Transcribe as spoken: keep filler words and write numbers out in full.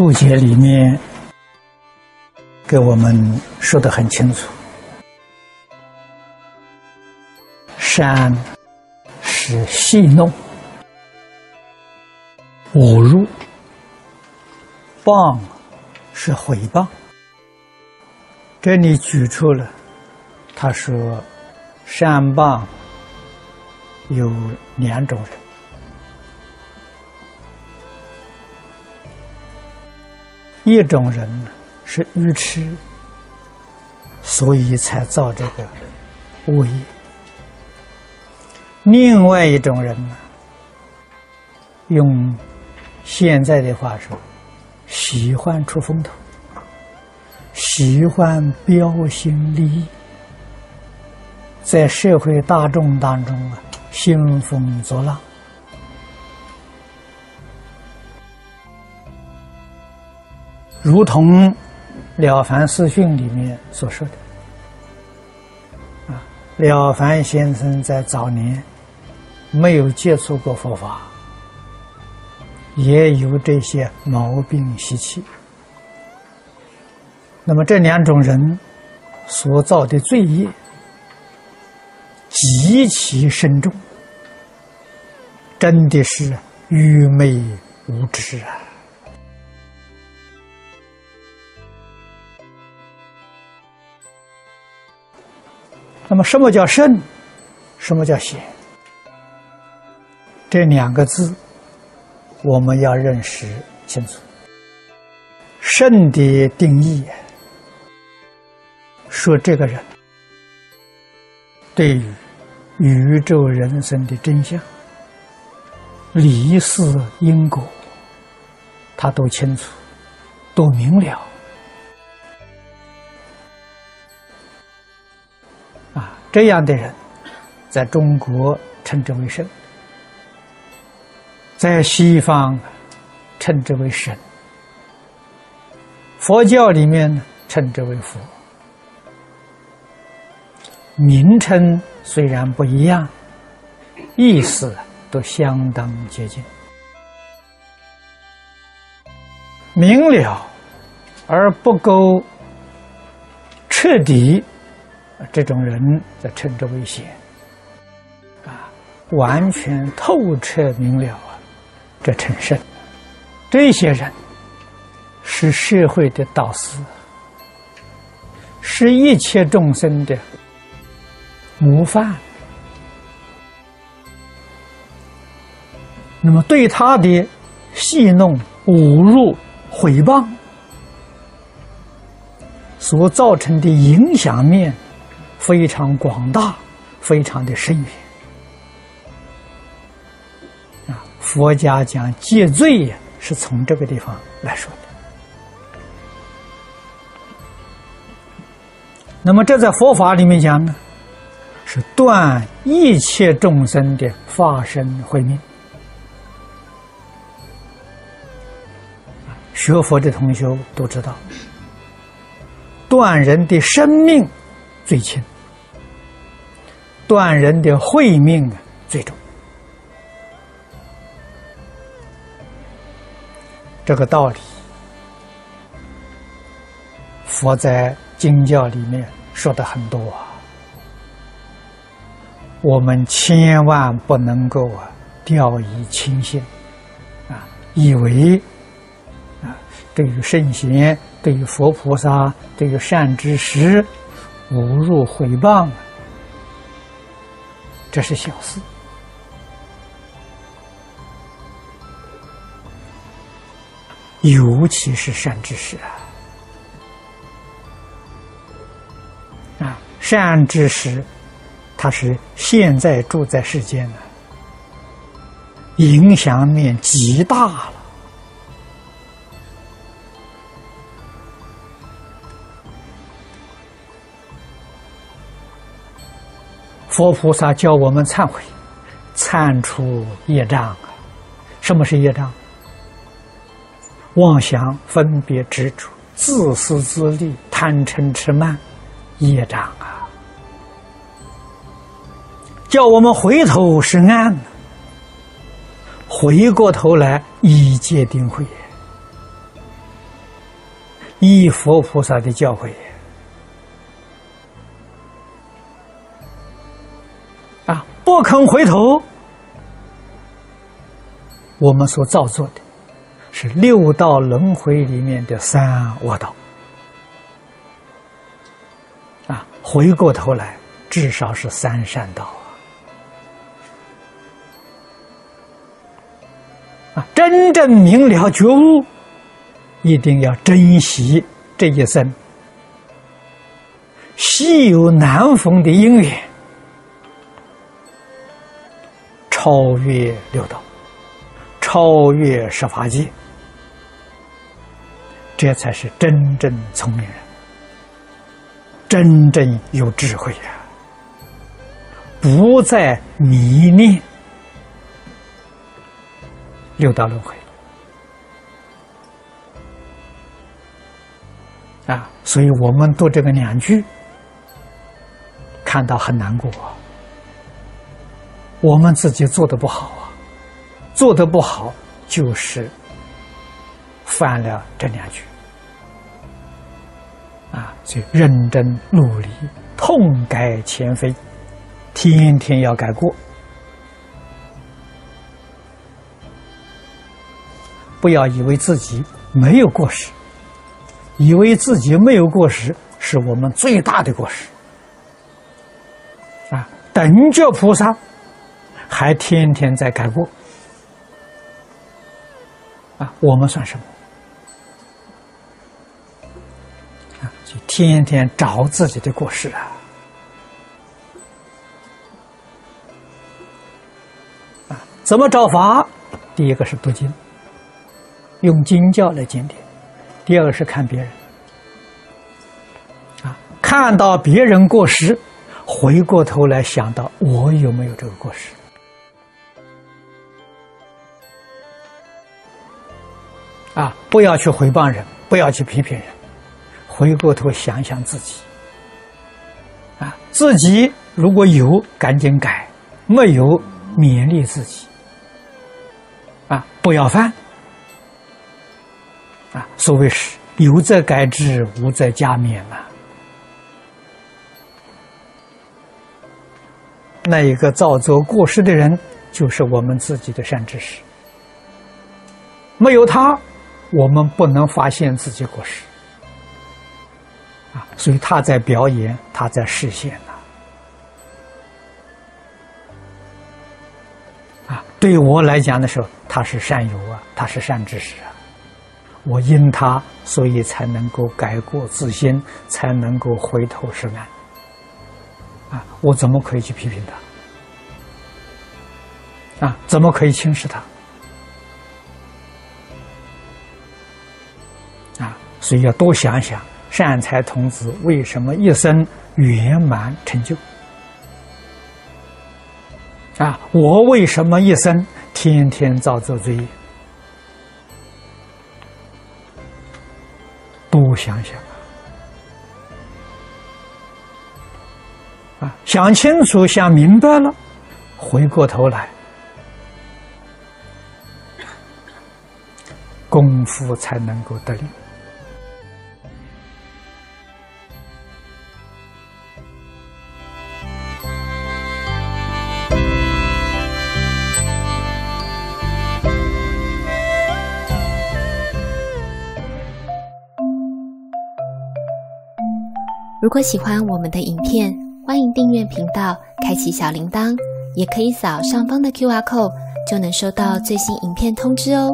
注解里面给我们说得很清楚：善是戏弄、侮辱；谤是毁谤。这里举出了，他说善谤有两种人。 一种人是愚痴，所以才造这个恶业；另外一种人呢，用现在的话说，喜欢出风头，喜欢标新立异，在社会大众当中啊，兴风作浪。 如同《了凡四训》里面所说的，啊，了凡先生在早年没有接触过佛法，也有这些毛病习气。那么这两种人所造的罪业极其深重，真的是愚昧无知啊！ 那么，什么叫圣？什么叫贤？这两个字，我们要认识清楚。圣的定义，说这个人对于宇宙人生的真相、理事因果，他都清楚，都明了。 这样的人，在中国称之为圣，在西方称之为神，佛教里面称之为佛。名称虽然不一样，意思都相当接近。明了而不够彻底。 这种人在称之为贤，啊，完全透彻明了啊，这称圣。这些人是社会的导师，是一切众生的模范。那么对他的戏弄、侮辱、毁谤所造成的影响面。 非常广大，非常的深远啊！佛家讲戒罪呀，是从这个地方来说的。那么，这在佛法里面讲呢，是断一切众生的法身慧命。学佛的同学都知道，断人的生命最轻。 断人的慧命啊，最重。这个道理，佛在经教里面说的很多啊，我们千万不能够啊掉以轻心啊，以为啊，对于圣贤、对于佛菩萨、对于善知识，侮辱毁谤。 这是小事，尤其是善知识啊！啊，善知识，它是现在住在世间呢、啊，影响面极大了。佛菩萨教我们忏悔，忏除业障啊！什么是业障？妄想、分别、执着、自私自利、贪嗔痴慢，业障啊！叫我们回头是岸，回过头来以戒定慧，依佛菩萨的教诲啊，不肯回头，我们所造作的是六道轮回里面的三恶道啊，回过头来至少是三善道啊！真正明了觉悟，一定要珍惜这一生稀有难逢的因缘，超越六道，超越十法界，这才是真正聪明人，真正有智慧呀、啊！不再迷恋六道轮回。啊，所以我们读这个两句，看到很难过啊。我们自己做的不好啊，做的不好就是犯了这两句啊，所以认真努力，痛改前非，天天要改过，不要以为自己没有过失。以为自己没有过失，是我们最大的过失啊！等觉菩萨还天天在改过啊，我们算什么啊？就天天找自己的过失啊！啊，怎么找法？第一个是读经，用经教来检点。第二个是看别人，啊，看到别人过失，回过头来想到我有没有这个过失，啊，不要去诽谤人，不要去批评人，回过头想想自己，啊，自己如果有赶紧改，没有勉励自己，啊，不要犯。啊，所谓是有则改之，无则加勉嘛。那一个造作过失的人，就是我们自己的善知识。没有他，我们不能发现自己过失。啊，所以他在表演，他在示现呐。啊，对我来讲的时候，他是善友啊，他是善知识啊。我因他，所以才能够改过自新，才能够回头是岸。啊，我怎么可以去批评他？啊，怎么可以轻视他？啊，所以要多想想，善财童子为什么一生圆满成就？啊，我为什么一生天天造作罪业？多想想啊！想清楚，想明白了，回过头来，功夫才能够得力。如果喜欢我们的影片，欢迎订阅频道，开启小铃铛，也可以扫上方的 Q R code， 就能收到最新影片通知哦。